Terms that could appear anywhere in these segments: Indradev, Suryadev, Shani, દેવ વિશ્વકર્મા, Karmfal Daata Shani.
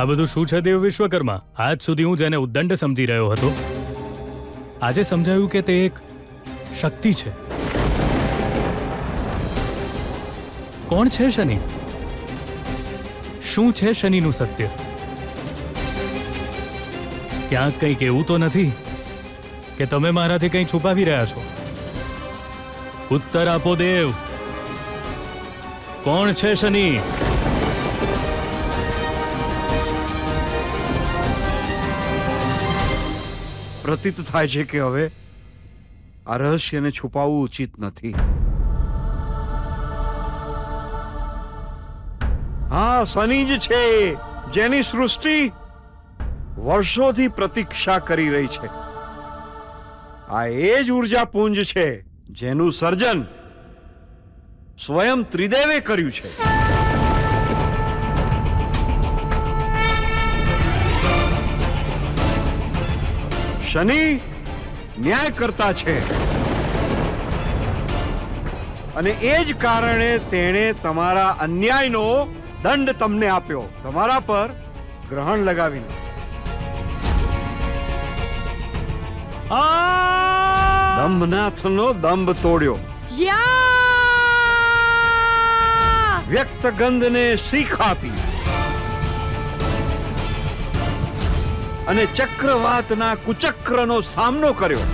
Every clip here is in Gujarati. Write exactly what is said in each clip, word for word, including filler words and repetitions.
આ બધું શું છે દેવ વિશ્વકર્મા? આજ સુધી હું જેને ઉદંડ સમજી રહ્યો હતો, આજે સમજાયું કે તે એક શક્તિ છે. કોણ છે શનિ? શું છે શનિનું સત્ય? ક્યાંક કંઈક એવું તો નથી કે તમે મારાથી કંઈ છુપાવી રહ્યા છો? ઉત્તર આપો દેવ, કોણ છે શનિ? પ્રતીત થાય છે કે હવે આ રહસ્યને છુપાવવું ઉચિત નથી. હા, શનિ જ છે જેની સૃષ્ટિ વર્ષોથી પ્રતીક્ષા કરી રહી છે. આ એ જ ઉર્જા પુંજ છે જેનું સર્જન સ્વયં ત્રિદેવે કર્યું છે. શનિ ન્યાયકર્તા છે અને એ જ કારણે તેણે તમારા અન્યાયનો દંડ તમને આપ્યો, તમારા પર ગ્રહણ લગાવીને. દંભનાથનો દંભ તોડ્યો, વ્યક્ત ગંધને શીખ આપી અને ચક્રવાતના કુચક્રનો સામનો કર્યો.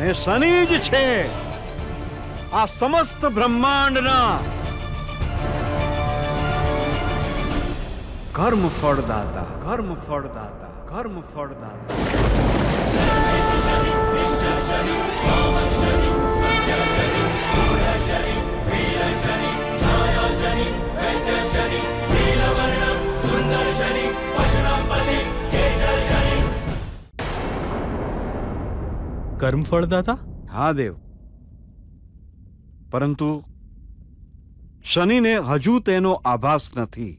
ને શનિ જ છે આ સમસ્ત બ્રહ્માંડના કર્મ ફળદાતા, કર્મ ફળદાતા, કર્મ ફળદાતા. કર્મ ફળદાતા? હા દેવ, પરંતુ શનિને હજુ તેનો આભાસ નથી.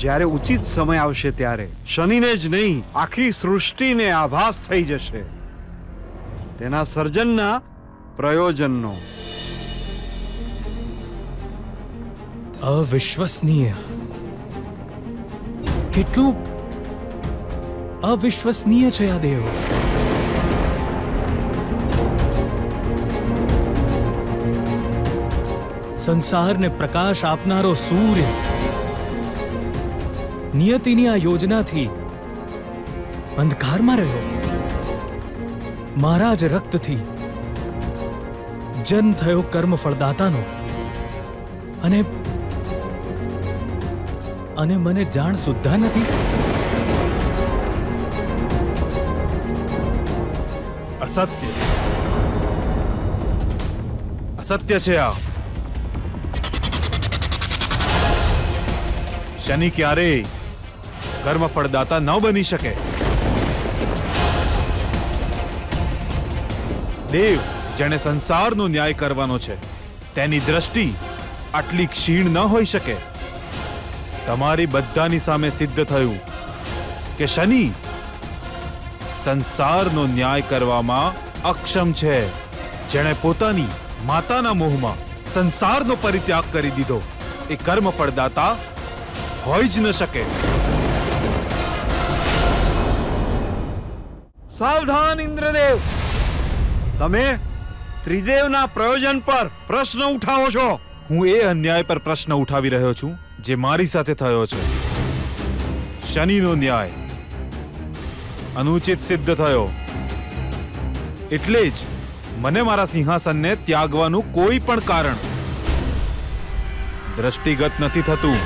જ્યારે ઉચિત સમય આવશે ત્યારે શનિને જ નહીં, આખી સૃષ્ટિને આભાસ થઈ જશે તેના સર્જનના પ્રયોજનનો. અવિશ્વસનીય, કેટલું અવિશ્વસનીય છે આ દેવ. સંસારને પ્રકાશ આપનારો સૂર્ય નિયતિની આ યોજનાથી અંધકારમાં રહ્યો. મારા જ રક્તથી જન્મ થયો કર્મ ફળદાતાનો, અને અને મને જાણ સુદ્ધા નથી. અસત્ય, અસત્ય છે આ. શનિ ક્યારેય કર્મ ફળદાતા ન બની શકે. દેવ, જેને સંસારનો ન્યાય કરવાનો છે, તેની દ્રષ્ટિ આટલી ક્ષીણ ન હોઈ શકે. તમારી બધાની સામે સિદ્ધ થયું કે શનિ સંસારનો ન્યાય કરવામાં અક્ષમ છે, જેણે પોતાની માતાના મોહમાં સંસારનો પરિત્યાગ કરી દીધો. એ કર્મ ફળદાતા હોઈ જ ન શકે. સાવધાન ઇન્દ્રદેવ, તમે ત્રિદેવના પ્રયોજન પર પ્રશ્ન ઉઠાવો છો. હું એ અન્યાય પર પ્રશ્ન ઉઠાવી રહ્યો છું જે મારી સાથે થયો છે. શનિનો ન્યાય અનુચિત સિદ્ધ થયો, એટલે જ મને મારા સિંહાસનને ત્યાગવાનું કોઈ પણ કારણ દ્રષ્ટિગત નથી થતું.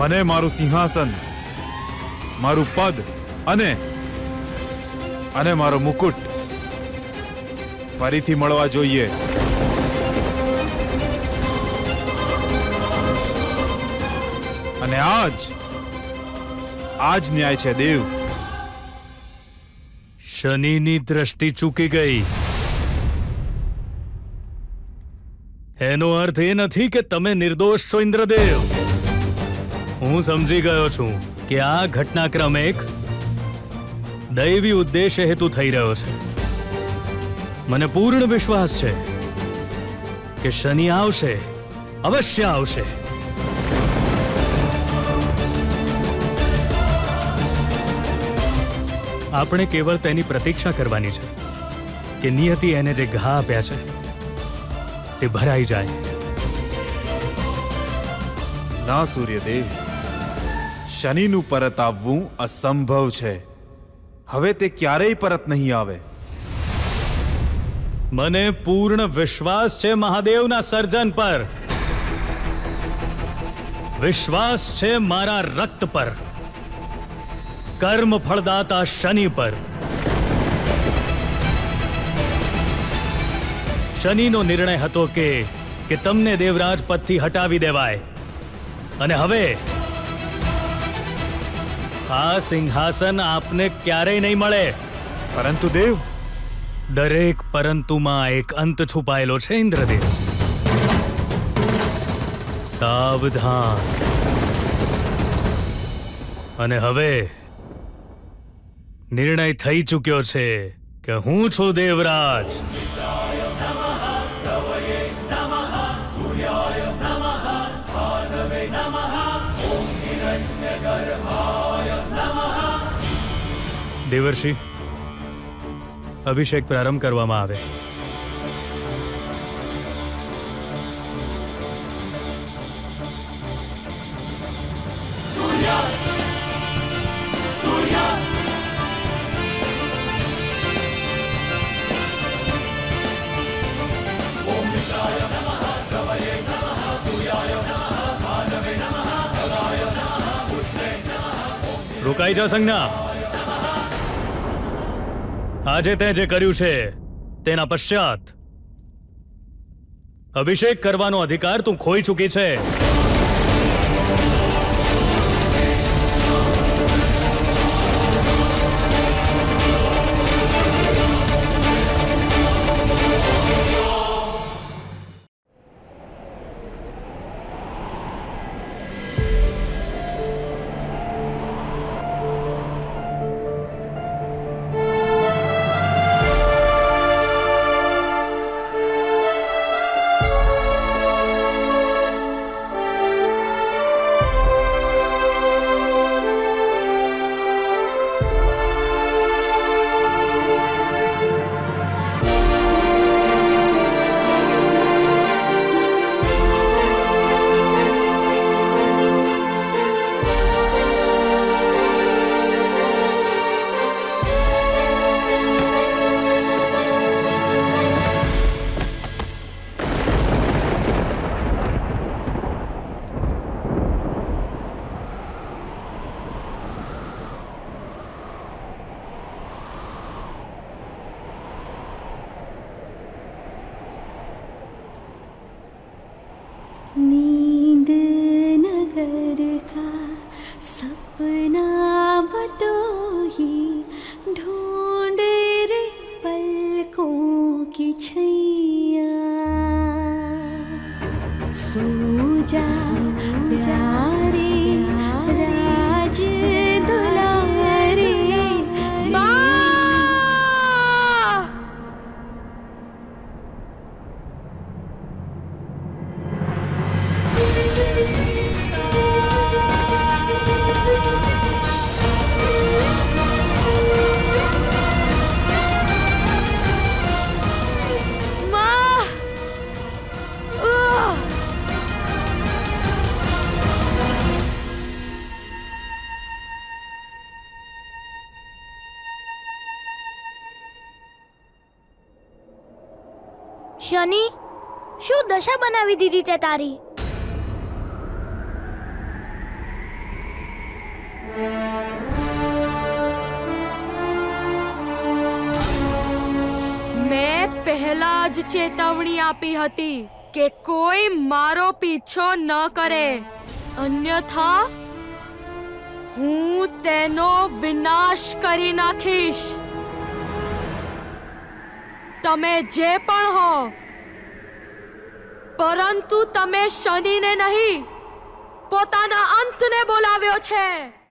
મને મારું સિંહાસન, મારું પદ અને અને મારો મુકુટ ફરીથી મળવા જોઈએ. અને આજ આજ ન્યાય છે દેવ. શનિની દ્રષ્ટિ ચૂકી ગઈ એનો અર્થ એ નથી કે તમે નિર્દોષ છો ઇન્દ્રદેવ. હું સમજી ગયો છું કે આ ઘટનાક્રમ એક दैवी उद्देश्य हेतु थई रह्यो छे। मने पूर्ण विश्वास छे के शनि आवशे, अवश्य आवशे। आपणे केवल तेनी प्रतीक्षा करवानी छे के नियति एने जे घा आप्या छे ते भराई जाए। ना सूर्यदेव, शनिनु परत आववू असंभव छे। हवे ते क्यारेय परत नहीं आवे। मने पूर्ण विश्वास छे महादेवना सर्जन पर, विश्वास छे मारा रक्त पर, कर्म फलदाता शनि पर। शनिनो निर्णय हतो के के तमने देवराज पदथी हटावी देवाय अने हवे आ सिंहासन आपने क्यारेय नहीं मळे। परंतु देव, दरेक परंतु मां एक अंत छुपायेलो छे। इंद्रदेव सावधान। अने हवे निर्णय थई चुक्यो छे के हूँ छू देवराज। देवर्षि, अभिषेक प्रारंभ करवामां आवे। सूर्या, सूर्या। ओम विष्णुय नमः, गवये नमः, सूर्याय नमः, भादवे नमः, गवाय नमः, उष्णे नमः। रुकाई जा संज्ञा। आजे ते जे कर्यु छे तेना पश्चात अभिषेक करवानो अधिकार तू खोई चुकी छे। शनि, शू दशा बनावी दीदी ते तारी? मैं पहला ज चेतावनी आपी हती के कोई मारो पीछो न करे, अन्यथा हूँ तेनो विनाश करी नाखीश। तमे जे पण हो, परंतु तमे शनि ने नहीं, पोताना अंत ने बोलाव्यो छे।